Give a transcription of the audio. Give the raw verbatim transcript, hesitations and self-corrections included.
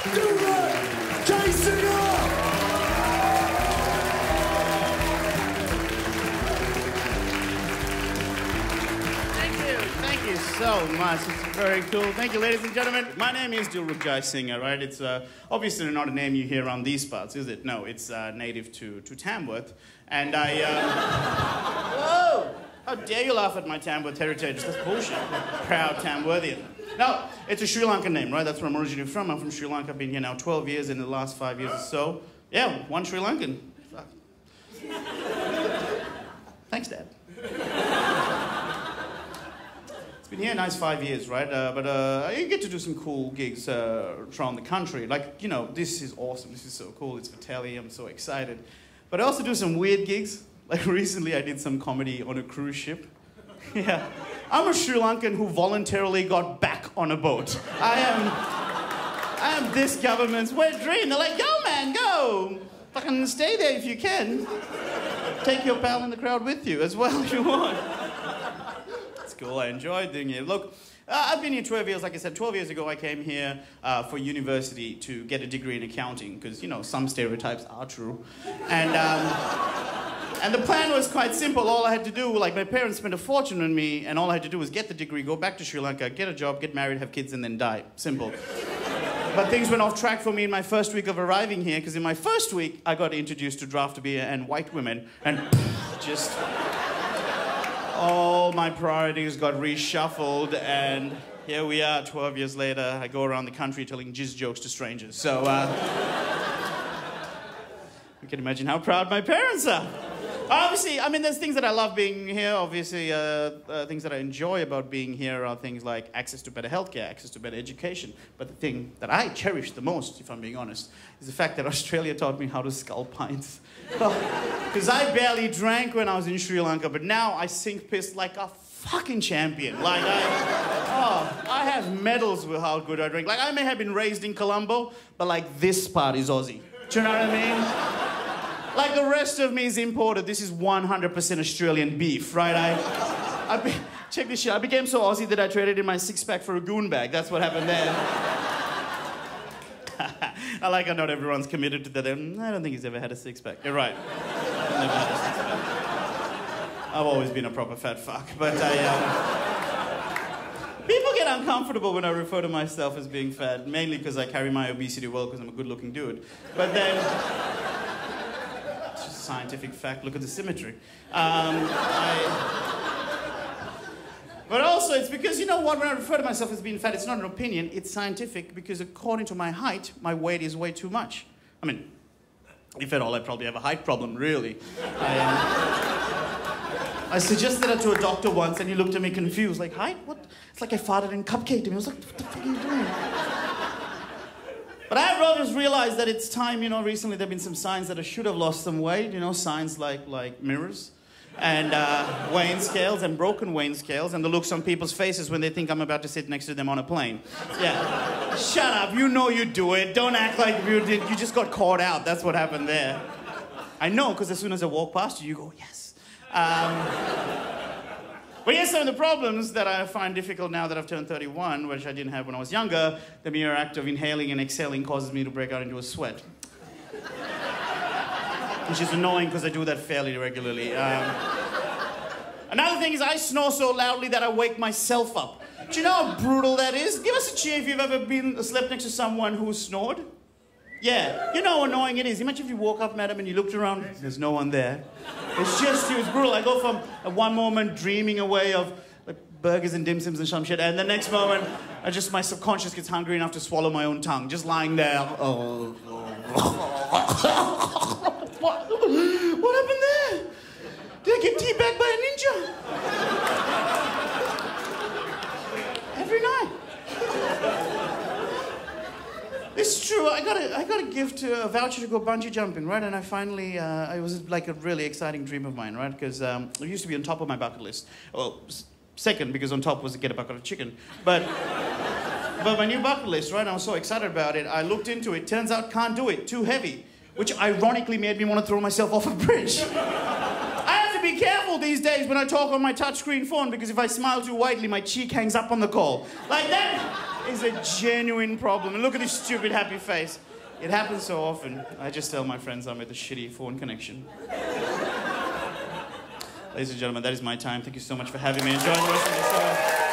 Dilruk Jayasinha! Thank you, thank you so much. It's very cool. Thank you, ladies and gentlemen. My name is Dilruk Jayasinha, right? It's uh, obviously not a name you hear on these parts, is it? No, it's uh, native to, to Tamworth. And I... Uh... Whoa! How dare you laugh at my Tamworth heritage? That's bullshit. Proud Tamworthian. No, it's a Sri Lankan name, right? That's where I'm originally from. I'm from Sri Lanka. I've been here now twelve years, in the last five years or so. Yeah, one Sri Lankan. Fuck. Thanks, Dad. It's been here a nice five years, right? Uh, but uh, you get to do some cool gigs uh, around the country. Like, you know, this is awesome. This is so cool. It's Vitaly. I'm so excited. But I also do some weird gigs. Like recently I did some comedy on a cruise ship. Yeah. I'm a Sri Lankan who voluntarily got back on a boat. I am I am this government's wet dream. They're like, go man, go! Fucking stay there if you can. Take your pal in the crowd with you as well if you want. It's cool, I enjoy doing it. Look, Uh, I've been here twelve years, like I said. twelve years ago I came here uh, for university to get a degree in accounting, because, you know, some stereotypes are true. And, um, and the plan was quite simple. All I had to do, like, my parents spent a fortune on me, and all I had to do was get the degree, go back to Sri Lanka, get a job, get married, have kids, and then die. Simple. But things went off track for me in my first week of arriving here, because in my first week I got introduced to draft beer and white women, and just... all my priorities got reshuffled, and here we are twelve years later. I go around the country telling jizz jokes to strangers. So, uh, you can imagine how proud my parents are. Obviously, I mean, there's things that I love being here. Obviously, uh, uh, things that I enjoy about being here are things like access to better healthcare, access to better education. But the thing that I cherish the most, if I'm being honest, is the fact that Australia taught me how to scull pints. Because I barely drank when I was in Sri Lanka, but now I sink piss like a fucking champion. Like, I, oh, I have medals with how good I drink. Like, I may have been raised in Colombo, but, like, this part is Aussie. Do you know what I mean? Like, the rest of me is imported. This is one hundred percent Australian beef, right? I, I be, check this shit. I became so Aussie that I traded in my six-pack for a goon bag. That's what happened there. I like how not everyone's committed to that. I don't think he's ever had a six-pack. You're right. I've never had a six-pack. I've always been a proper fat fuck, but I... Um... People get uncomfortable when I refer to myself as being fat, mainly because I carry my obesity well because I'm a good-looking dude. But then... scientific fact, look at the symmetry. Um, I... But also, it's because, you know what, when I refer to myself as being fat, it's not an opinion, it's scientific, because according to my height, my weight is way too much. I mean, if at all, I probably have a height problem, really. I, um, I suggested that to a doctor once, and he looked at me confused, like, height? What? It's like I farted and cupcaked him. I was like, what the fuck are you doing? But I rather just realized that it's time, you know, recently there have been some signs that I should have lost some weight, you know, signs like, like mirrors and uh, weighing scales and broken weighing scales and the looks on people's faces when they think I'm about to sit next to them on a plane. Yeah. Shut up, you know you do it. Don't act like you did. You just got caught out. That's what happened there. I know, because as soon as I walk past you, you go, yes. Um, But here's some of the problems that I find difficult now that I've turned thirty-one, which I didn't have when I was younger. The mere act of inhaling and exhaling causes me to break out into a sweat. Which is annoying because I do that fairly regularly. Um, another thing is I snore so loudly that I wake myself up. Do you know how brutal that is? Give us a cheer if you've ever been slept next to someone who snored. Yeah, you know how annoying it is. Imagine if you woke up, madam, and you looked around, there's no one there. It's just, it was brutal. I go from at one moment dreaming away of like burgers and dim sums and some shit, and the next moment, I just, my subconscious gets hungry enough to swallow my own tongue, just lying there. Oh, what, what happened there? Did I get teabagged by a ninja? Every night. It's true. I got a, I got a gift, a voucher to go bungee jumping, right? And I finally, uh, it was like a really exciting dream of mine, right? Because um, it used to be on top of my bucket list. Well, second, because on top was to get a bucket of chicken. But, but my new bucket list, right? I was so excited about it. I looked into it. Turns out, can't do it. Too heavy. Which ironically made me want to throw myself off a bridge. I have to be careful these days when I talk on my touchscreen phone, because if I smile too widely, my cheek hangs up on the call. Like that. is a genuine problem. And look at this stupid happy face. It happens so often. I just tell my friends I'm with a shitty foreign connection. Ladies and gentlemen, that is my time. Thank you so much for having me. Enjoy the rest of the show.